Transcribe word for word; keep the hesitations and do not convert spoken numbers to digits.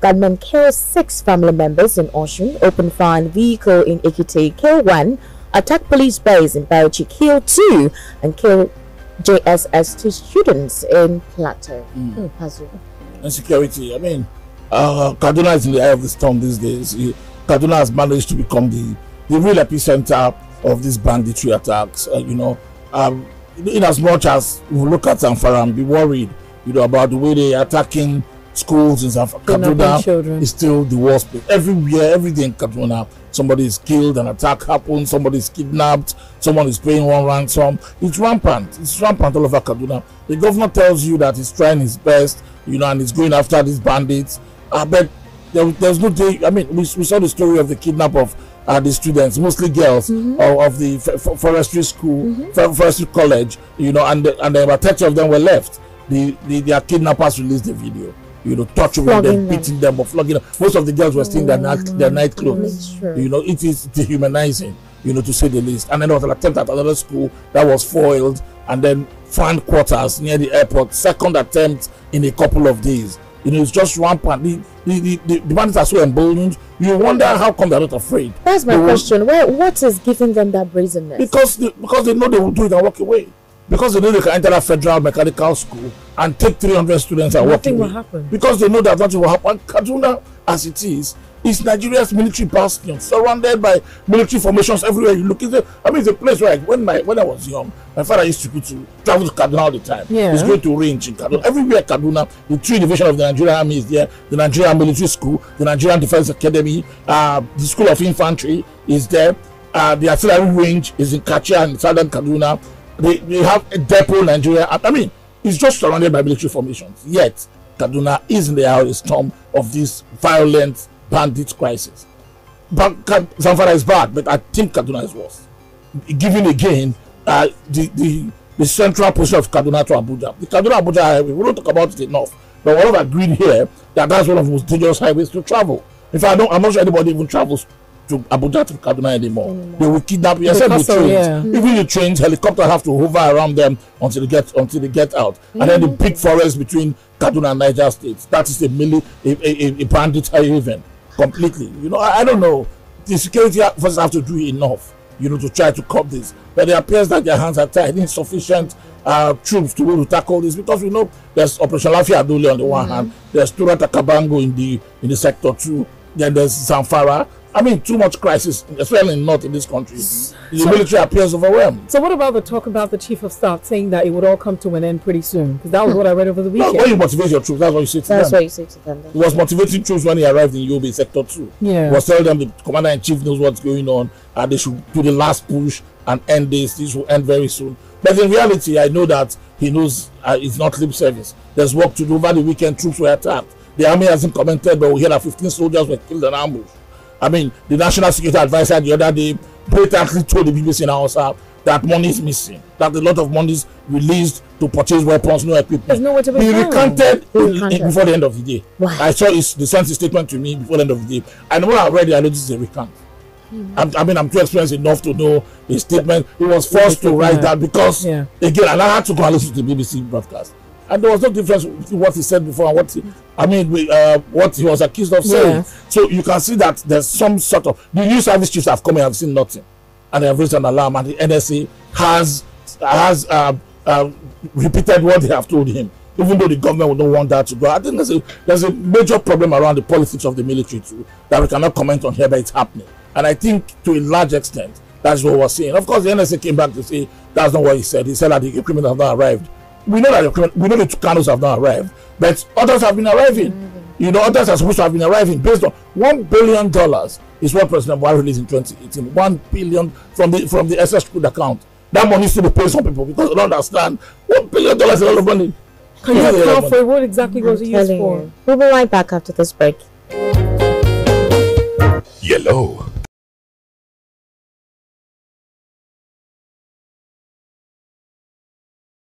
Gunmen killed six family members in Osun, opened fire on vehicle in Ikite, killed one, attacked police base in Bauchi, killed two, and killed J S S two students in Plateau. Mm. Mm, and security, I mean, uh, Kaduna is in the eye of the storm these days. Kaduna has managed to become the, the real epicenter of these banditry attacks, uh, you know. Um, in as much as we look at Zamfara and be worried, you know, about the way they are attacking schools in Zamfara, Kaduna is still the worst place. Everywhere, everything in Kaduna, somebody is killed, an attack happens, somebody is kidnapped, someone is paying one ransom. It's rampant. It's rampant all over Kaduna. The governor tells you that he's trying his best, you know, and he's going after these bandits. Uh, but there, there's no day. I mean, we, we saw the story of the kidnap of Uh, the students, mostly girls, mm-hmm. of, of the f forestry school, mm-hmm. forestry college, you know, and the, and there were thirty of them were left. The, the their kidnappers released the video, you know, torturing them, them, beating them, or flogging them. Most of the girls were still in mm-hmm. their night clothes. You know, it is dehumanizing, you know, to say the least. And then there was an attempt at another school that was foiled, and then found quarters near the airport. Second attempt in a couple of days. You know, it's just rampant. The, the, the, the bandits are so emboldened. You wonder how come they're not afraid. That's my they question. Why, what is giving them that brazenness? Because they, because they know they will do it and walk away. Because they know they can enter a federal mechanical school and take three hundred students and walk away. Nothing will happen. Because they know that nothing will happen. Kaduna, as it is, is Nigeria's military bastion, surrounded by military formations everywhere you look. It's a, I mean, it's a place where I, when my when I was young, my father used to go to travel to Kaduna all the time. Yeah. He's going to range in Kaduna. Everywhere Kaduna, the three division of the Nigerian Army is there: the Nigerian Military School, the Nigerian Defense Academy, uh, the School of Infantry is there. Uh, the artillery range is in Kachia and Southern Kaduna. They, they have a depot in Nigeria. I mean, it's just surrounded by military formations. Yet Kaduna is in the eye of the storm of this violent bandit crisis. Zamfara is bad, but I think Kaduna is worse. Given again uh, the, the the central position of Kaduna to Abuja, the Kaduna Abuja highway, we don't talk about it enough, but we all agreed here that that's one of the most dangerous highways to travel. In fact, I don't, I'm not sure anybody even travels to Abuja to Kaduna anymore. Mm. They will kidnap you, except the trains. Yeah. Mm. Even the trains, helicopters have to hover around them until they get until they get out. Mm. And then the big forest between Kaduna and Niger states. That is a mili a, a, a bandit haven. Completely, you know. I, I don't know. The security forces have to do enough, you know, to try to curb this. But it appears that their hands are tied. Insufficient uh, troops to be able to tackle this, because we know there's Operation Lafia Adole on the one mm-hmm. hand, there's Turota Kabango in the in the sector two, then there's Zamfara. I mean, too much crisis, especially not in this country. The so, military appears overwhelmed. So what about the talk about the chief of staff saying that it would all come to an end pretty soon? Because that was what I read over the weekend. Well, when you motivate your troops, that's what you say to that's them. That's what you say to them. He was motivating troops when he arrived in U B Sector two. Yeah. He was telling them the commander-in-chief knows what's going on, and they should do the last push and end this. This will end very soon. But in reality, I know that he knows uh, it's not lip service. There's work to do. Over the weekend, troops were attacked. The army hasn't commented, but we hear that fifteen soldiers were killed and ambushed. I mean, the National Security Advisor the other day blatantly told the B B C in Hausa that money is missing, that a lot of money is released to purchase weapons, no equipment. No to be he recounted before the end of the day. Wow. I saw his, the sense statement to me before the end of the day. And when I read it, I noticed a recount. Mm-hmm. I'm, I mean, I'm too experienced enough to know his statement. He was forced to write that because, yeah. again, and I had to go and listen to the B B C broadcast. And there was no difference between what he said before and what he, I mean, uh, what he was accused of saying. Yes. So you can see that there's some sort of the new service chiefs have come and have seen nothing, and they have raised an alarm. And the N S A has has uh, uh, repeated what they have told him, even though the government would not want that to go. I think there's a there's a major problem around the politics of the military too that we cannot comment on here, but it's happening. And I think to a large extent that's what we're seeing. Of course, the N S A came back to say that's not what he said. He said that the criminals have not arrived. We know that the, we know the Tucanos have not arrived, but others have been arriving. Mm-hmm. You know, others are supposed to have been arriving based on one billion dollars is what President Buhari released in twenty eighteen. One billion from the from the S S school account. That money needs to be paid some people because they don't understand one billion dollars is a lot of money. Can you account for what exactly was it used for? We'll be right back after this break. Yellow.